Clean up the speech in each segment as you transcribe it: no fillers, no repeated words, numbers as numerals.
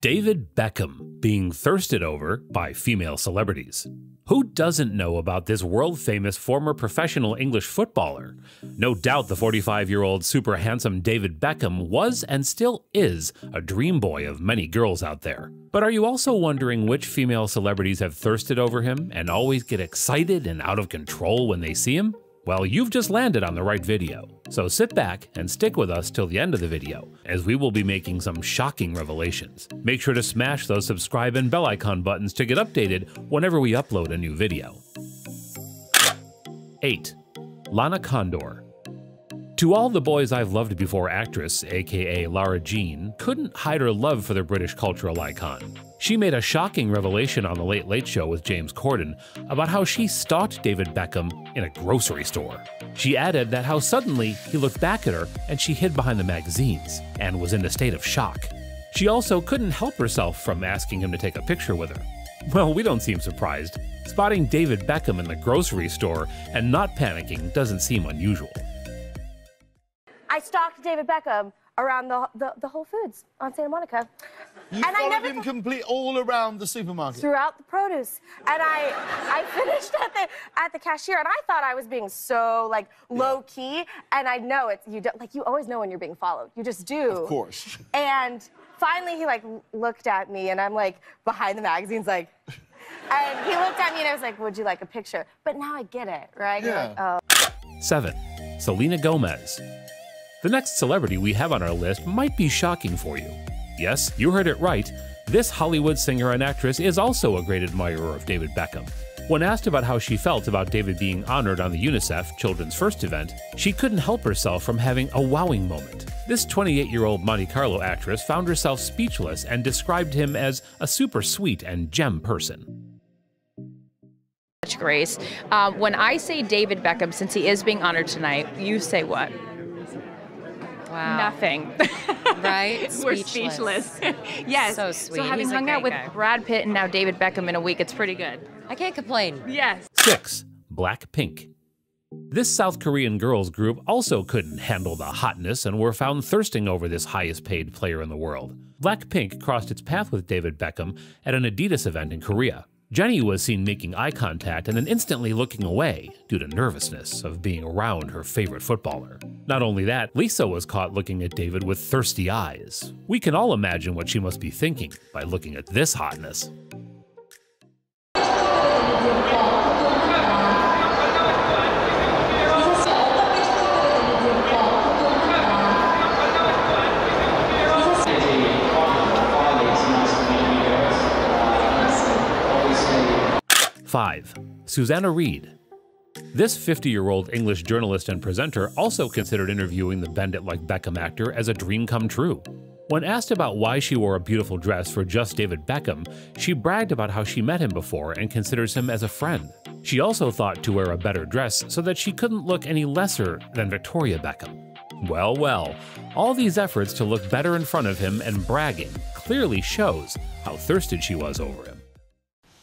David Beckham being thirsted over by female celebrities. Who doesn't know about this world-famous former professional English footballer? No doubt the 45-year-old super handsome David Beckham was and still is a dream boy of many girls out there. But are you also wondering which female celebrities have thirsted over him and always get excited and out of control when they see him? Well, you've just landed on the right video, so sit back and stick with us till the end of the video, as we will be making some shocking revelations. Make sure to smash those subscribe and bell icon buttons to get updated whenever we upload a new video. 8. Lana Condor. To all the boys I've loved before actress, aka Lara Jean, couldn't hide her love for the British cultural icon. She made a shocking revelation on The Late Late Show with James Corden about how she stalked David Beckham in a grocery store. She added that how suddenly he looked back at her and she hid behind the magazines and was in a state of shock. She also couldn't help herself from asking him to take a picture with her. Well, we don't seem surprised. Spotting David Beckham in the grocery store and not panicking doesn't seem unusual. I stalked David Beckham around the Whole Foods on Santa Monica. You and followed him complete all around the supermarket? Throughout the produce. And I finished at the cashier, and I thought I was being so, like, low-key. And I know it's... you always know when you're being followed. You just do. Of course. And finally, he, like, looked at me, and I'm, like, behind the magazines, like... And he looked at me, and I was like, would you like a picture? But now I get it, right? Yeah. Like, oh. 7. Selena Gomez. The next celebrity we have on our list might be shocking for you. Yes, you heard it right. This Hollywood singer and actress is also a great admirer of David Beckham. When asked about how she felt about David being honored on the UNICEF Children's First event, she couldn't help herself from having a wowing moment. This 28-year-old Monte Carlo actress found herself speechless and described him as a super sweet and gem person. Grace, when I say David Beckham, since he is being honored tonight, you say what? Wow. Nothing. Right? We're speechless. Yes. So sweet. So having hung out with Brad Pitt and now David Beckham in a week, it's pretty good. I can't complain. Yes. 6. Blackpink. This South Korean girls group also couldn't handle the hotness and were found thirsting over this highest paid player in the world. Blackpink crossed its path with David Beckham at an Adidas event in Korea. Jennie was seen making eye contact and then instantly looking away due to nervousness of being around her favorite footballer. Not only that, Lisa was caught looking at David with thirsty eyes. We can all imagine what she must be thinking by looking at this hotness. 5. Susanna Reid. This 50-year-old English journalist and presenter also considered interviewing the bend-it-like Beckham actor as a dream come true. When asked about why she wore a beautiful dress for just David Beckham, she bragged about how she met him before and considers him as a friend. She also thought to wear a better dress so that she couldn't look any lesser than Victoria Beckham. Well, well, all these efforts to look better in front of him and bragging clearly shows how thirsted she was over him.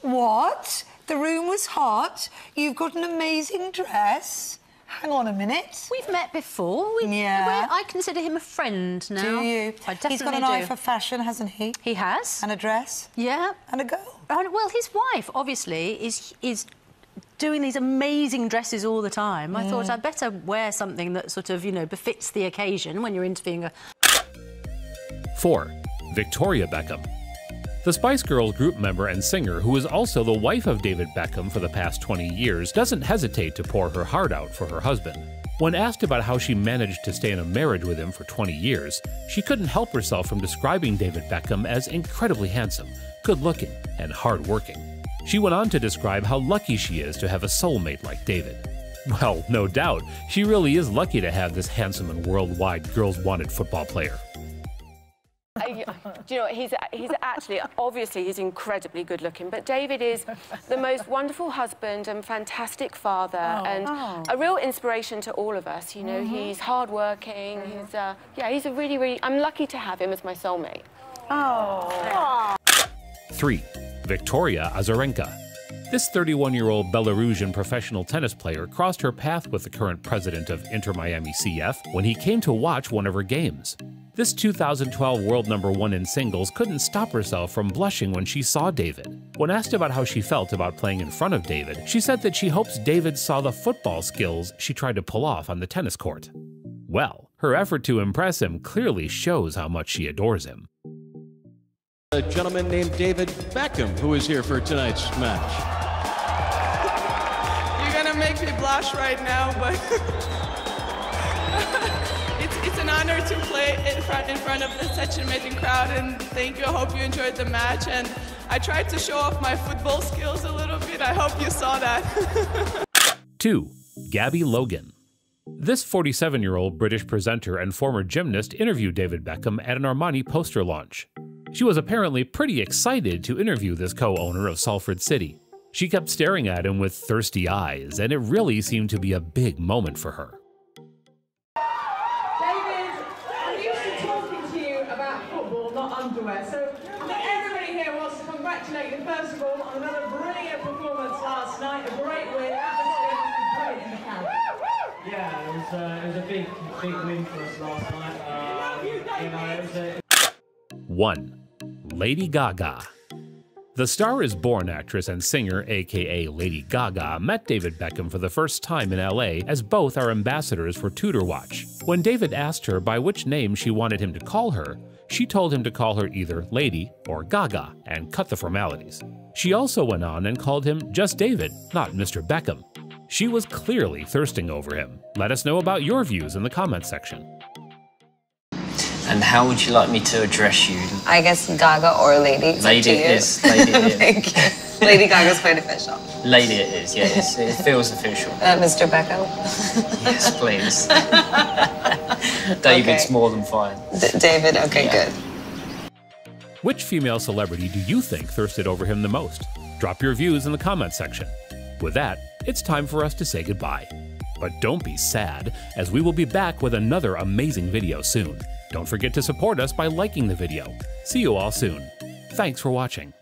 What? The room was hot. You've got an amazing dress. Hang on a minute. We've met before. I consider him a friend now. Do you? I definitely do. He's got an eye for fashion, hasn't he? He has. And a dress. Yeah. And a girl. And, well, his wife, obviously, is doing these amazing dresses all the time. I thought I'd better wear something that sort of, you know, befits the occasion when you're interviewing a... 4. Victoria Beckham. The Spice Girls group member and singer, who is also the wife of David Beckham for the past 20 years, doesn't hesitate to pour her heart out for her husband. When asked about how she managed to stay in a marriage with him for 20 years, she couldn't help herself from describing David Beckham as incredibly handsome, good-looking, and hard-working. She went on to describe how lucky she is to have a soulmate like David. Well, no doubt, she really is lucky to have this handsome and worldwide girls-wanted football player. Do you know, he's actually, obviously, he's incredibly good-looking, but David is the most wonderful husband and fantastic father a real inspiration to all of us, you know. He's hardworking, he's a really, really... I'm lucky to have him as my soulmate. Oh. 3. Victoria Azarenka. This 31-year-old Belarusian professional tennis player crossed her path with the current president of Inter Miami CF when he came to watch one of her games. This 2012 world number one in singles couldn't stop herself from blushing when she saw David. When asked about how she felt about playing in front of David, she said that she hopes David saw the football skills she tried to pull off on the tennis court. Well, her effort to impress him clearly shows how much she adores him. A gentleman named David Beckham, who is here for tonight's match. You're gonna make me blush right now, but... It's an honor to play in front of such an amazing crowd, and thank you. I hope you enjoyed the match, and I tried to show off my football skills a little bit. I hope you saw that. 2. Gabby Logan. This 47-year-old British presenter and former gymnast interviewed David Beckham at an Armani poster launch. She was apparently pretty excited to interview this co-owner of Salford City. She kept staring at him with thirsty eyes, and it really seemed to be a big moment for her. So everybody here wants to congratulate you, first of all, on another brilliant performance last night, a great win, atmosphere, in the camp. Yeah, it was a big win for us last night. One. Lady Gaga. The Star Is Born actress and singer, aka Lady Gaga, met David Beckham for the first time in LA, as both are ambassadors for Tudor Watch. When David asked her by which name she wanted him to call her, she told him to call her either Lady or Gaga and cut the formalities. She also went on and called him just David, not Mr. Beckham. She was clearly thirsting over him. Let us know about your views in the comments section. And how would you like me to address you? I guess Gaga or Lady. Lady it is. Lady it is. Lady Gaga's quite official. Lady it is, yes. It feels official. Mr. Beckham? Yes, please. David's okay. More than fine. David, okay, yeah. Good. Which female celebrity do you think thirsted over him the most? Drop your views in the comments section. With that, it's time for us to say goodbye. But don't be sad, as we will be back with another amazing video soon. Don't forget to support us by liking the video. See you all soon. Thanks for watching.